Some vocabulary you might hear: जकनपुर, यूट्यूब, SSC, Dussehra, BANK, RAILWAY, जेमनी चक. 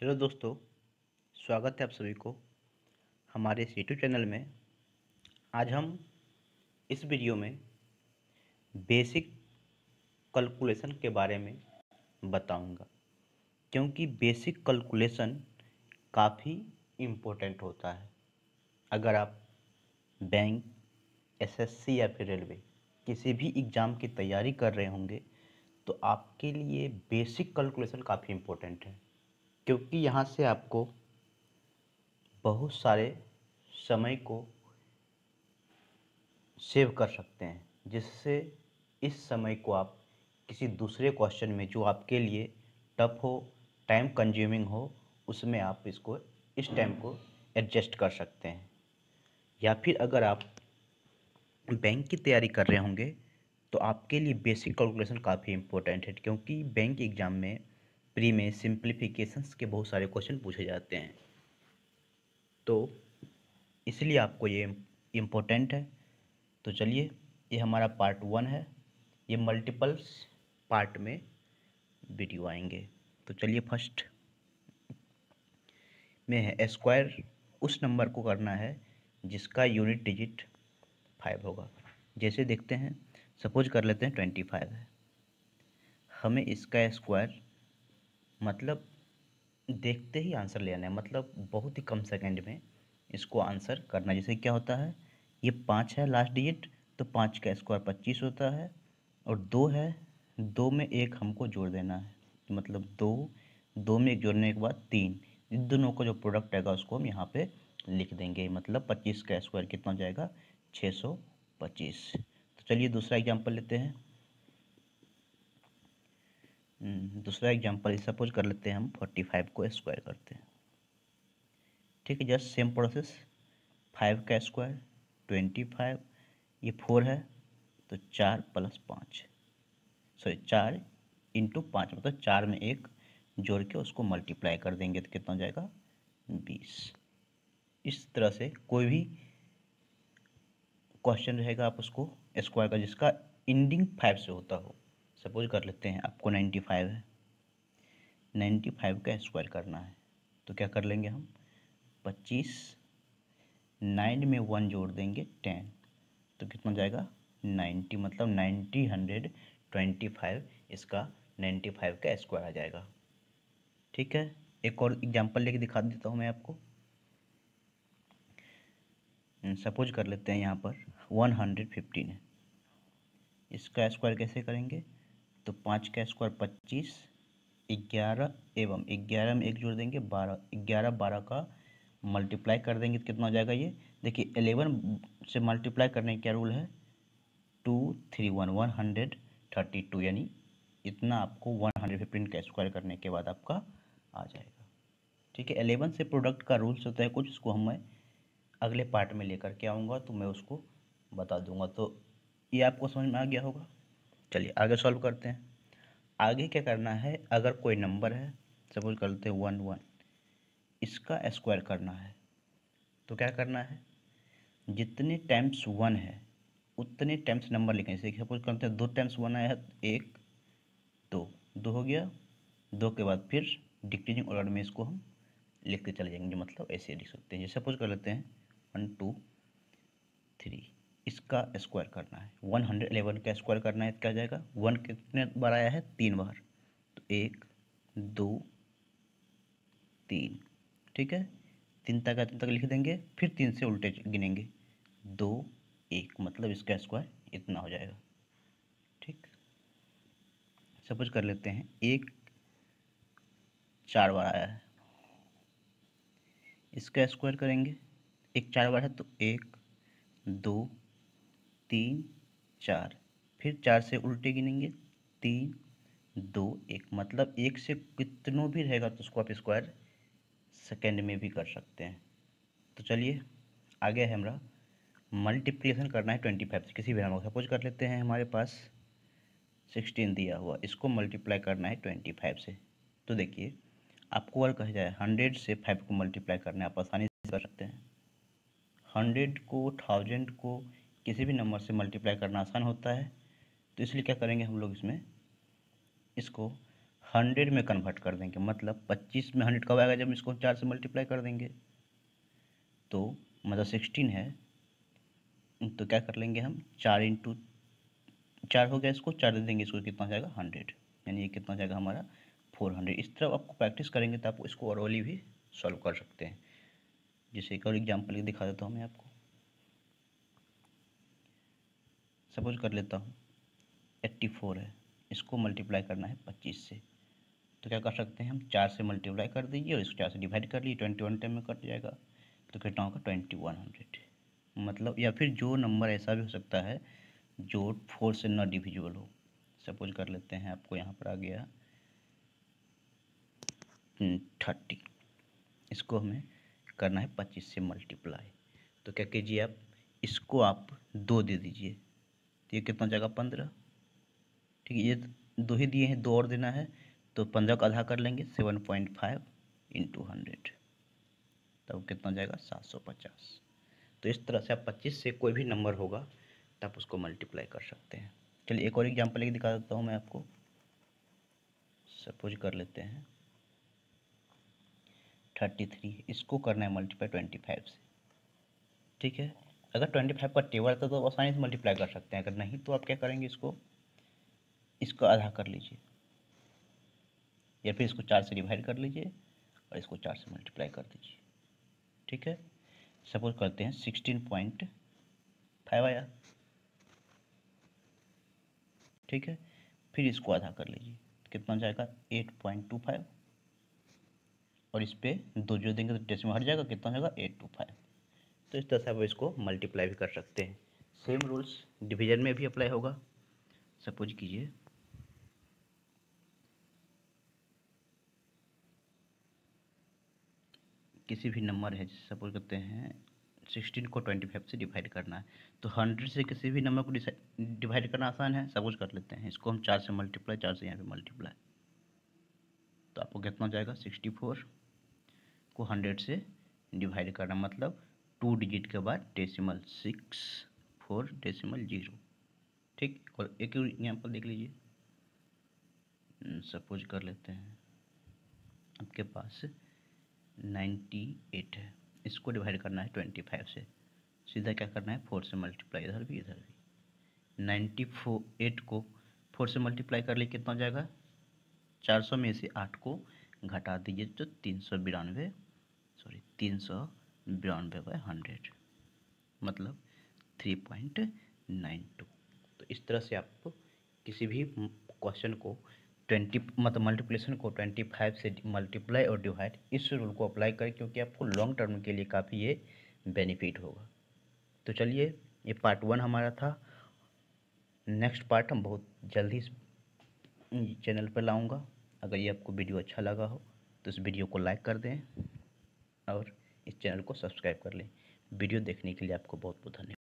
Hello दोस्तों, स्वागत है आप सभी को हमारे इस यूट्यूब चैनल में। आज हम इस वीडियो में बेसिक कैलकुलेशन के बारे में बताऊंगा, क्योंकि बेसिक कैलकुलेशन काफ़ी इम्पोर्टेंट होता है। अगर आप बैंक, एसएससी या फिर रेलवे किसी भी एग्ज़ाम की तैयारी कर रहे होंगे तो आपके लिए बेसिक कैलकुलेशन काफ़ी इम्पोर्टेंट है, क्योंकि यहाँ से आपको बहुत सारे समय को सेव कर सकते हैं, जिससे इस समय को आप किसी दूसरे क्वेश्चन में जो आपके लिए टफ हो, टाइम कंज्यूमिंग हो, उसमें आप इसको इस टाइम को एडजस्ट कर सकते हैं। या फिर अगर आप बैंक की तैयारी कर रहे होंगे तो आपके लिए बेसिक कैलकुलेशन काफ़ी इम्पोर्टेंट है, क्योंकि बैंक एग्ज़ाम में प्री में सिंप्लीफिकेशंस के बहुत सारे क्वेश्चन पूछे जाते हैं, तो इसलिए आपको ये इम्पोर्टेंट है। तो चलिए, ये हमारा पार्ट 1 है, ये मल्टीपल्स पार्ट में वीडियो आएंगे। तो चलिए, फर्स्ट में है स्क्वायर उस नंबर को करना है जिसका यूनिट डिजिट 5 होगा। जैसे देखते हैं, सपोज कर लेते हैं 25 है, हमें इसका स्क्वायर मतलब देखते ही आंसर लेना है, मतलब बहुत ही कम सेकंड में इसको आंसर करना है। जैसे क्या होता है, ये 5 है लास्ट डिजिट, तो 5 का स्क्वायर 25 होता है, और 2 है, 2 में 1 हमको जोड़ देना है, मतलब 2 में 1 जोड़ने के बाद 3, इन दोनों का जो प्रोडक्ट आएगा उसको हम यहाँ पे लिख देंगे, मतलब 25 का स्क्वायर कितना हो जाएगा, 625। तो चलिए दूसरा एग्जाम्पल लेते हैं। दूसरा एग्जाम्पल सपोज कर लेते हैं, हम 45 को स्क्वायर करते हैं, ठीक है, जस्ट सेम प्रोसेस। 5 का स्क्वायर 25, ये 4 है तो 4 इंटू 5, मतलब 4 में 1 जोड़ के उसको मल्टीप्लाई कर देंगे तो कितना हो जाएगा, 20। इस तरह से कोई भी क्वेश्चन रहेगा आप उसको स्क्वायर का जिसका एंडिंग 5 से होता हो। सपोज कर लेते हैं आपको 95 है, 95 का स्क्वायर करना है, तो क्या कर लेंगे हम, 25, 9 में 1 जोड़ देंगे 10, तो कितना जाएगा 90, मतलब 90 125, इसका 95 का स्क्वायर आ जाएगा। ठीक है, एक और एग्जांपल लेके दिखा देता हूँ मैं आपको। सपोज कर लेते हैं यहाँ पर 115 है, इसका स्क्वायर कैसे करेंगे, तो 5 का स्क्वायर 25, 11 में 1 जोड़ देंगे 12 का मल्टीप्लाई कर देंगे तो कितना हो जाएगा, ये देखिए 11 से मल्टीप्लाई करने का क्या रूल है, 231 132, यानी इतना आपको 115 का स्क्वायर करने के बाद आपका आ जाएगा। ठीक है, 11 से प्रोडक्ट का रूल्स होता है कुछ, उसको हमें अगले पार्ट में लेकर के आऊँगा तो मैं उसको बता दूँगा, तो ये आपको समझ में आ गया होगा। चलिए आगे सॉल्व करते हैं। आगे क्या करना है, अगर कोई नंबर है, सपोज करते हैं 11, इसका स्क्वायर करना है, तो क्या करना है, जितने टाइम्स 1 है उतने टाइम्स नंबर लिखें। जैसे सपोज करते हैं 2 टाइम्स 1 आया है, 1 2 2 हो गया, 2 के बाद फिर डिक्रीजिंग ऑर्डर में इसको हम लिखते चले जाएंगे, मतलब ऐसे लिख सकते हैं। जैसे सपोज कर लेते हैं 1 2 3, इसका स्क्वायर करना है, 111 का स्क्वायर करना है, क्या जाएगा, 1 कितने बार आया है, 3 बार, तो 1 2 3, ठीक है, 3 तक लिख देंगे, फिर 3 से उल्टे गिनेंगे, 2 1, मतलब इसका स्क्वायर इतना हो जाएगा। ठीक, सपोज कर लेते हैं 1 4 बार आया है, इसका स्क्वायर करेंगे, 1 4 बार है तो 1 2 3 4, फिर 4 से उल्टे गिनेंगे, 3 2 1, मतलब 1 से कितनों भी रहेगा तो उसको आप स्क्वायर सेकेंड में भी कर सकते हैं। तो चलिए आगे है हमारा मल्टीप्लिकेशन करना है 25 से किसी भी नंबर को। सपोज कर लेते हैं हमारे पास 16 दिया हुआ, इसको मल्टीप्लाई करना है 25 से, तो देखिए आपको और कहा जाए 100 से 5 को मल्टीप्लाई करना है, आप आसानी से कर सकते हैं। 100 को, 1000 को, किसी भी नंबर से मल्टीप्लाई करना आसान होता है, तो इसलिए क्या करेंगे हम लोग इसमें, इसको 100 में कन्वर्ट कर देंगे, मतलब 25 में 100 कब आएगा, जब इसको 4 से मल्टीप्लाई कर देंगे, तो मतलब 16 है, तो क्या कर लेंगे हम, 4 हो गया, इसको 4 दे देंगे, इसको कितना जाएगा 100, यानी ये कितना जाएगा हमारा 400। इस तरह आपको प्रैक्टिस करेंगे तो आप इसको औरली भी सॉल्व कर सकते हैं। जैसे एक और एग्जाम्पल दिखा देता हूँ मैं आपको, सपोज कर लेता हूँ 84 है, इसको मल्टीप्लाई करना है 25 से, तो क्या कर सकते हैं हम, 4 से मल्टीप्लाई कर दीजिए और इसको 4 से डिवाइड कर लीजिए, 21 टाइम में कट जाएगा, तो कितना होगा 2100, मतलब या फिर जो नंबर ऐसा भी हो सकता है जो 4 से नॉट डिविजिबल हो। सपोज कर लेते हैं आपको यहाँ पर आ गया 30, इसको हमें करना है 25 से मल्टीप्लाई, तो क्या कीजिए आप, इसको आप 2 दे दीजिए, तो ये कितना जाएगा 15, ठीक है, ये 2 ही दिए हैं, 2 और देना है, तो 15 का आधा कर लेंगे, 7.5 × 100, तब कितना जाएगा 750। तो इस तरह से आप 25 से कोई भी नंबर होगा तो आप उसको मल्टीप्लाई कर सकते हैं। चलिए एक और एग्जाम्पल एक दिखा देता हूँ मैं आपको, सपोज कर लेते हैं 33, इसको करना है मल्टीप्लाई 25 से, ठीक है, अगर 25 का टेबल आता तो आसानी से मल्टीप्लाई कर सकते हैं, अगर नहीं तो आप क्या करेंगे, इसको आधा कर लीजिए या फिर इसको 4 से डिवाइड कर लीजिए और इसको 4 से मल्टीप्लाई कर दीजिए, ठीक है। सपोज करते हैं 16.5 आया, ठीक है, फिर इसको आधा कर लीजिए, कितना जाएगा 8.25, और इस पर 2 जो देंगे तो डेसिमल हट जाएगा, कितना जाएगा 825। तो इस तरह से आप इसको मल्टीप्लाई भी कर सकते हैं। सेम रूल्स डिवीजन में भी अप्लाई होगा। सपोज कीजिए 9 है, जैसे सपोज करते हैं 16 को 25 से डिवाइड करना है, तो 100 से किसी भी नंबर को डिवाइड करना आसान है। सपोज कर लेते हैं इसको हम 4 से मल्टीप्लाई, 4 से यहाँ पे मल्टीप्लाई, तो आपको कितना जाएगा 64 को 100 से डिवाइड करना, मतलब 2 डिजिट के बाद डेसिमल 64.0, ठीक। और एक एग्जाम्पल देख लीजिए, सपोज कर लेते हैं आपके पास 98 है, इसको डिवाइड करना है 25 से, सीधा क्या करना है 4 से मल्टीप्लाई, इधर भी 98 को 4 से मल्टीप्लाई कर ले, कितना जाएगा 400 में से 8 को घटा दीजिए, तो 392/100, मतलब 3.92। तो इस तरह से आप किसी भी क्वेश्चन को 20 मतलब मल्टीप्लिकेशन को 25 से मल्टीप्लाई और डिवाइड, इस रूल को अप्लाई करें, क्योंकि आपको लॉन्ग टर्म के लिए काफ़ी ये बेनिफिट होगा। तो चलिए, ये पार्ट 1 हमारा था। नेक्स्ट पार्ट हम बहुत जल्दी इस चैनल पर लाऊंगा। अगर ये आपको वीडियो अच्छा लगा हो तो इस वीडियो को लाइक कर दें और इस चैनल को सब्सक्राइब कर लें। वीडियो देखने के लिए आपको बहुत बहुत धन्यवाद।